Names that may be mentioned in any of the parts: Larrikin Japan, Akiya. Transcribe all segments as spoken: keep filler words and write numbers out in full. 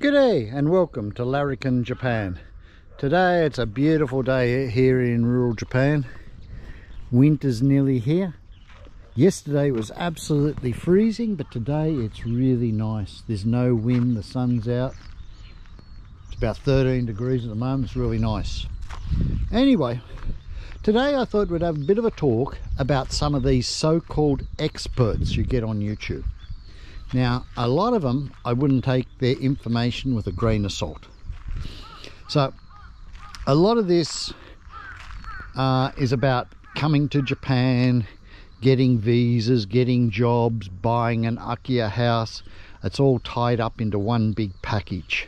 G'day and welcome to Larrikin Japan. Today it's a beautiful day here in rural Japan. Winter's nearly here. Yesterday was absolutely freezing, but today it's really nice. There's no wind, the sun's out. It's about thirteen degrees at the moment, it's really nice. Anyway, today I thought we'd have a bit of a talk about some of these so-called experts you get on YouTube. Now, a lot of them, I wouldn't take their information with a grain of salt. So, a lot of this uh, is about coming to Japan, getting visas, getting jobs, buying an Akiya house. It's all tied up into one big package.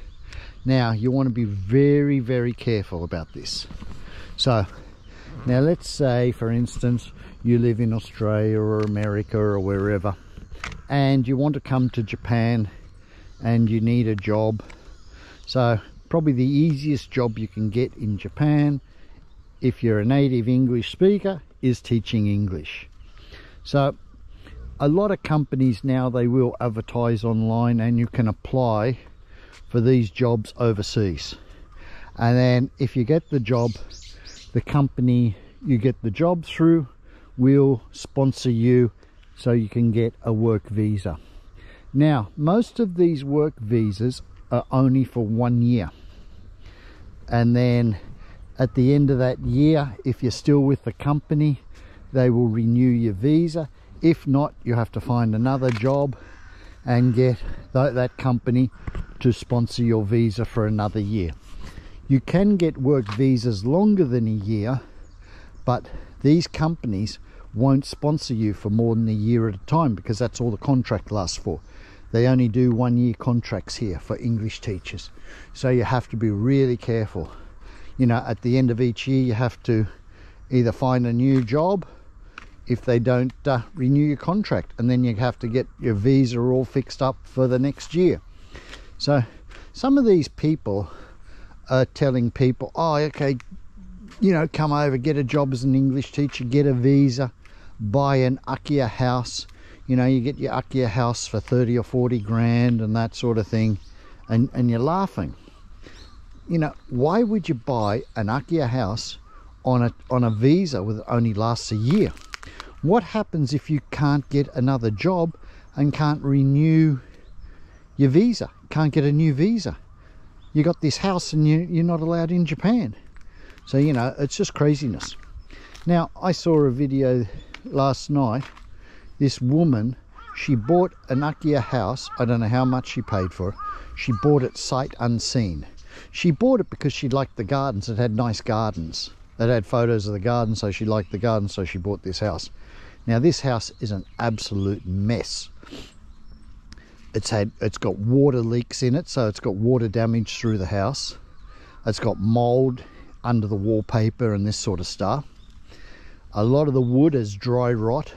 Now, you want to be very, very careful about this. So, now let's say, for instance, you live in Australia or America or wherever, and you want to come to Japan and you need a job. So probably the easiest job you can get in Japan, if you're a native English speaker, is teaching English. So a lot of companies now, they will advertise online and you can apply for these jobs overseas. And then if you get the job, the company you get the job through will sponsor you so you can get a work visa. Now, most of these work visas are only for one year. And then at the end of that year, if you're still with the company, they will renew your visa. If not, you have to find another job and get that company to sponsor your visa for another year. You can get work visas longer than a year, but these companies won't sponsor you for more than a year at a time, because that's all the contract lasts for. They only do one year contracts here for English teachers. So you have to be really careful. You know, at the end of each year, you have to either find a new job if they don't uh, renew your contract, and then you have to get your visa all fixed up for the next year. So some of these people are telling people, oh, okay, you know, come over, get a job as an English teacher, get a visa, buy an Akiya house. You know, you get your Akiya house for thirty or forty grand and that sort of thing. And, and you're laughing. You know, why would you buy an Akiya house on a, on a visa that only lasts a year? What happens if you can't get another job and can't renew your visa? Can't get a new visa? You got this house and you, you're not allowed in Japan. So, you know, it's just craziness. Now, I saw a video last night. This woman, she bought an Akiya house. I don't know how much she paid for it. She bought it sight unseen. She bought it because she liked the gardens. It had nice gardens. It had photos of the garden, so she liked the garden, so she bought this house. Now, this house is an absolute mess. It's had, it's got water leaks in it, so it's got water damage through the house. It's got mold under the wallpaper and this sort of stuff. A lot of the wood is dry rot.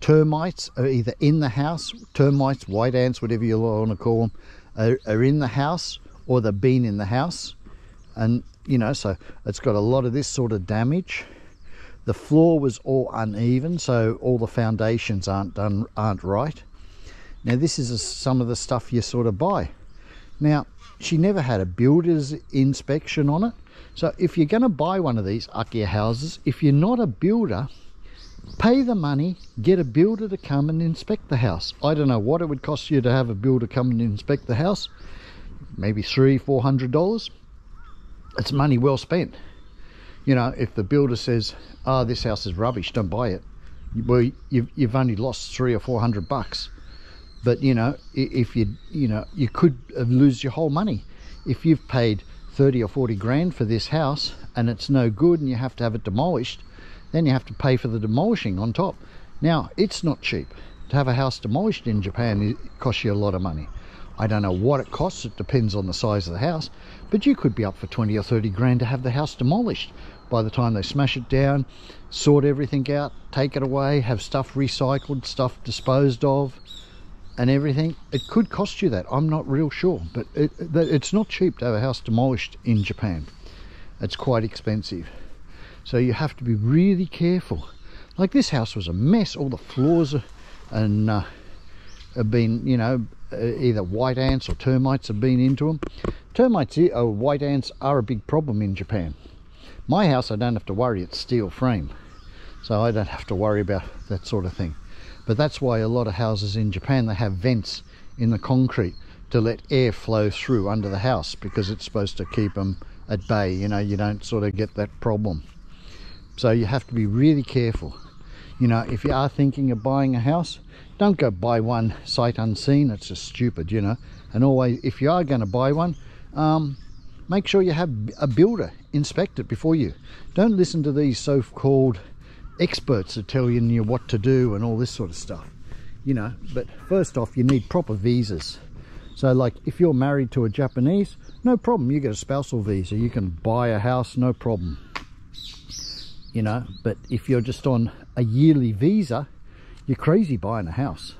Termites are either in the house, termites, white ants, whatever you want to call them, are, are in the house, or they've been in the house. And, you know, so it's got a lot of this sort of damage. The floor was all uneven, so all the foundations aren't done, aren't right. Now, this is a, some of the stuff you sort of buy. Now, she never had a builder's inspection on it. So if you're going to buy one of these Akiya houses, if you're not a builder, pay the money, get a builder to come and inspect the house. I don't know what it would cost you to have a builder come and inspect the house. Maybe three, four hundred dollars. It's money well spent. You know, if the builder says, oh, this house is rubbish, don't buy it. Well, you've, you've only lost three or four hundred bucks. But, you know, if you, you know, you could lose your whole money. If you've paid thirty or forty grand for this house and it's no good and you have to have it demolished, then you have to pay for the demolishing on top. Now, it's not cheap. To have a house demolished in Japan, it costs you a lot of money. I don't know what it costs, it depends on the size of the house, but you could be up for twenty or thirty grand to have the house demolished. By the time they smash it down, sort everything out, take it away, have stuff recycled, stuff disposed of and everything, it could cost you that. I'm not real sure, but it, it's not cheap to have a house demolished in Japan. It's quite expensive, so you have to be really careful. Like, this house was a mess. All the floors and uh, have been, you know, either white ants or termites have been into them. Termites or white ants are a big problem in Japan. My house, I don't have to worry, it's steel frame, so I don't have to worry about that sort of thing. But that's why a lot of houses in Japan, they have vents in the concrete to let air flow through under the house, because it's supposed to keep them at bay, you know, you don't sort of get that problem. So you have to be really careful. You know, if you are thinking of buying a house, don't go buy one sight unseen, it's just stupid, you know. And always, if you are going to buy one, um, make sure you have a builder inspect it before you. Don't listen to these so-called experts that tell you what to do and all this sort of stuff, you know. But first off, you need proper visas. So like if you're married to a Japanese, no problem, you get a spousal visa, you can buy a house, no problem, you know. But if you're just on a yearly visa, you're crazy buying a house,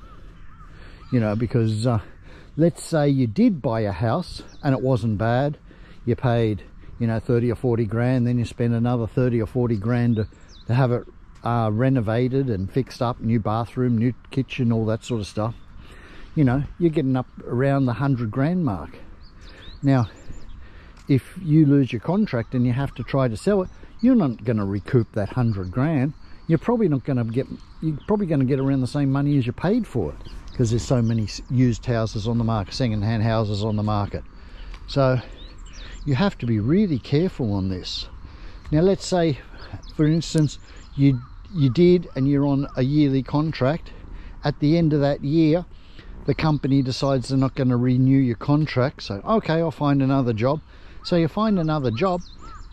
you know, because uh, let's say you did buy a house and it wasn't bad, you paid, you know, thirty or forty grand, then you spend another thirty or forty grand to, to have it uh, renovated and fixed up, new bathroom, new kitchen, all that sort of stuff. You know, you're getting up around the hundred grand mark. Now, if you lose your contract and you have to try to sell it, you're not going to recoup that hundred grand. You're probably not going to get. You're probably going to get around the same money as you paid for it, because there's so many used houses on the market, second-hand houses on the market. So you have to be really careful on this. Now, let's say, for instance, you you did, and you're on a yearly contract. At the end of that year, the company decides they're not going to renew your contract, so okay, I'll find another job. So you find another job,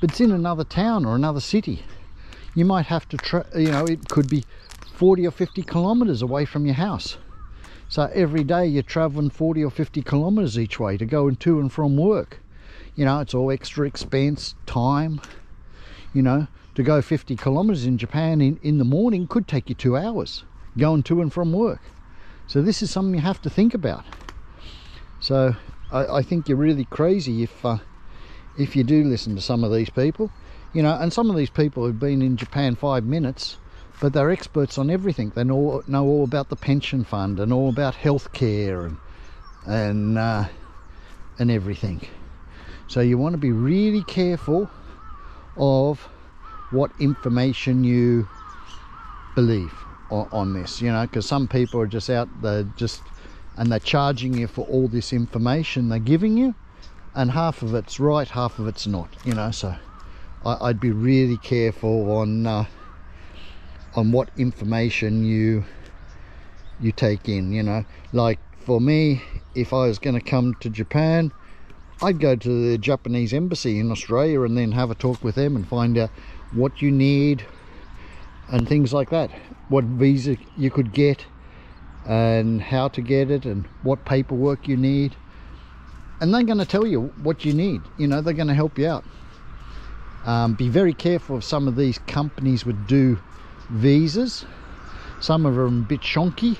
but it's in another town or another city. You might have to try, you know, it could be forty or fifty kilometers away from your house. So every day you're traveling forty or fifty kilometers each way to go and to and from work. You know, it's all extra expense, time. You know, to go fifty kilometers in Japan in, in the morning could take you two hours going to and from work. So this is something you have to think about. So I, I think you're really crazy if uh, if you do listen to some of these people, you know. And some of these people have been in Japan five minutes, but they're experts on everything. They know know all about the pension fund and all about healthcare and and uh, and everything. So you want to be really careful of what information you believe on this, you know, because some people are just out there just and they're charging you for all this information they're giving you, and half of it's right, half of it's not, you know. So I, I'd be really careful on uh, on what information you you take in, you know. Like for me, if I was going to come to Japan, I'd go to the Japanese embassy in Australia and then have a talk with them and find out what you need and things like that, what visa you could get and how to get it and what paperwork you need. And they're going to tell you what you need, you know, they're going to help you out. Um, be very careful of some of these companies would do visas. Some of them are a bit shonky,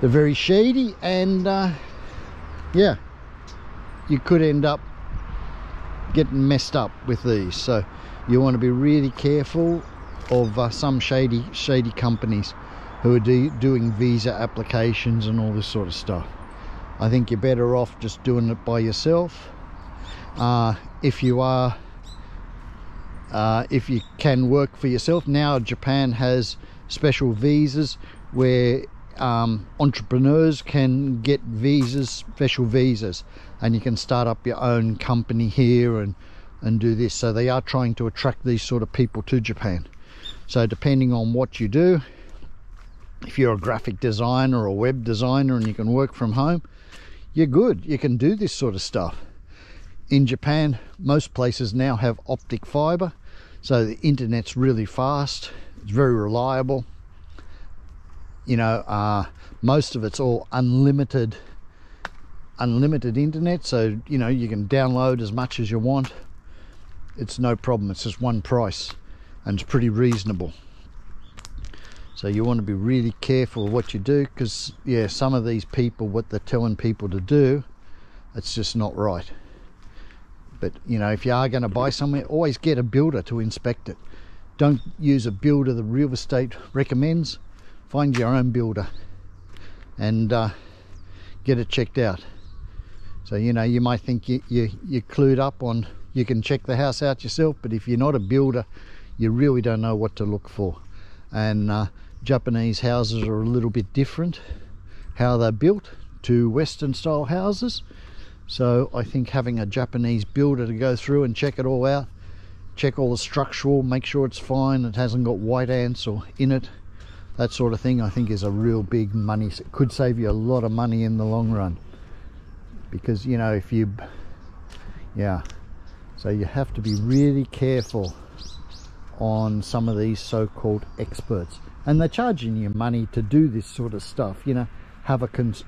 they're very shady, and uh, yeah, you could end up getting messed up with these. So you want to be really careful of uh, some shady shady companies who are do, doing visa applications and all this sort of stuff. I think you're better off just doing it by yourself. Uh, if you are, uh, if you can work for yourself, now Japan has special visas where um, entrepreneurs can get visas, special visas, and you can start up your own company here and and do this. So they are trying to attract these sort of people to Japan. So depending on what you do, if you're a graphic designer or a web designer and you can work from home, you're good, you can do this sort of stuff. In Japan, most places now have optic fiber, so the internet's really fast, it's very reliable, you know. Uh, most of it's all unlimited unlimited internet, so you know, you can download as much as you want, it's no problem, it's just one price and it's pretty reasonable. So you want to be really careful of what you do, because yeah, some of these people, what they're telling people to do, it's just not right. But you know, if you are going to buy somewhere, always get a builder to inspect it. Don't use a builder the real estate recommends, find your own builder. And uh, get it checked out. So, you know, you might think you, you, you're clued up on, you can check the house out yourself, but if you're not a builder, you really don't know what to look for. And uh, Japanese houses are a little bit different, how they're built, to Western style houses. So I think having a Japanese builder to go through and check it all out, check all the structural, make sure it's fine, it hasn't got white ants or in it, that sort of thing, I think is a real big money, it could save you a lot of money in the long run. Because, you know, if you, yeah, so you have to be really careful on some of these so-called experts, and they're charging you money to do this sort of stuff, you know, have a cons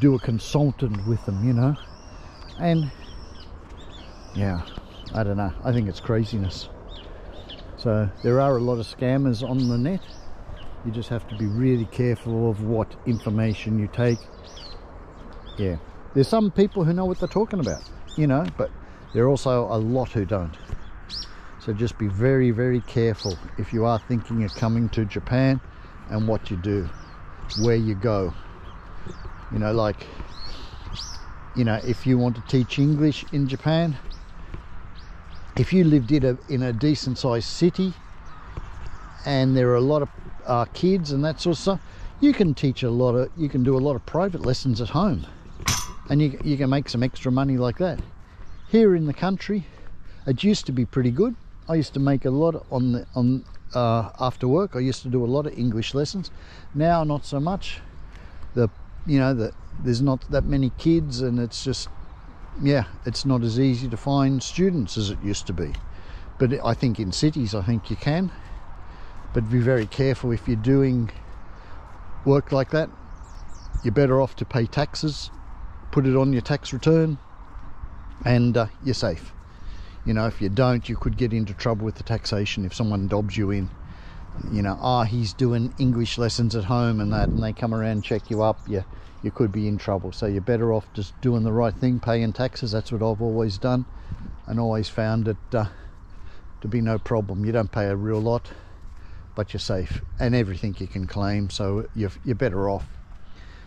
do a consultant with them, you know. And yeah, I don't know, I think it's craziness. So there are a lot of scammers on the net. You just have to be really careful of what information you take. Yeah, there's some people who know what they're talking about, you know, but there are also a lot who don't. So just be very, very careful if you are thinking of coming to Japan and what you do, where you go. You know, like, you know, if you want to teach English in Japan, if you lived in a, in a decent sized city and there are a lot of uh, kids and that sort of stuff, you can teach a lot of, you can do a lot of private lessons at home. And you, you can make some extra money like that. Here in the country, it used to be pretty good. I used to make a lot on the on uh, after work. I used to do a lot of English lessons. Now, not so much. The you know that there's not that many kids, and it's just yeah, it's not as easy to find students as it used to be. But I think in cities, I think you can. But be very careful if you're doing work like that. You're better off to pay taxes. Put it on your tax return and uh, you're safe. You know, if you don't, you could get into trouble with the taxation if someone dobs you in. You know, ah, oh, he's doing English lessons at home and that, and they come around and check you up, you, you could be in trouble. So you're better off just doing the right thing, paying taxes. That's what I've always done and always found it uh, to be no problem. You don't pay a real lot, but you're safe, and everything you can claim, so you're, you're better off.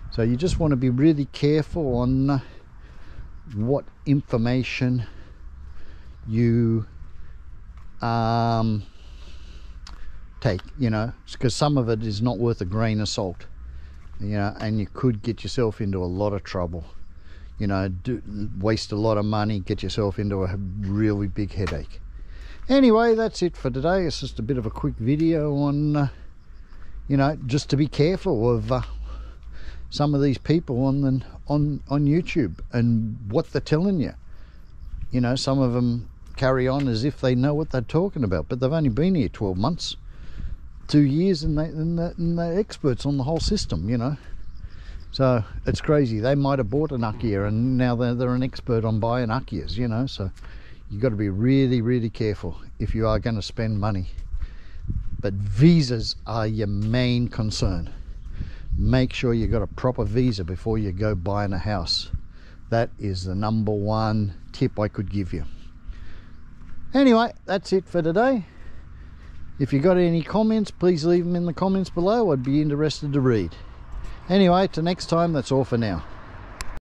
So you just want to be really careful on what information you um, take, you know, because some of it is not worth a grain of salt, you know, and you could get yourself into a lot of trouble, you know, do, waste a lot of money, get yourself into a really big headache. Anyway, that's it for today. It's just a bit of a quick video on, uh, you know, just to be careful of uh, some of these people on the, on on YouTube and what they're telling you. You know, some of them carry on as if they know what they're talking about, but they've only been here twelve months, two years, and, they, and, they're, and they're experts on the whole system, you know. So it's crazy. They might have bought an Akiya and now they're, they're an expert on buying Akiyas, you know. So you've got to be really, really careful if you are going to spend money. But visas are your main concern. Make sure you got a proper visa before you go buying a house. That is the number one tip I could give you. Anyway, that's it for today. If you got any comments, please leave them in the comments below. I'd be interested to read. Anyway, till next time, that's all for now.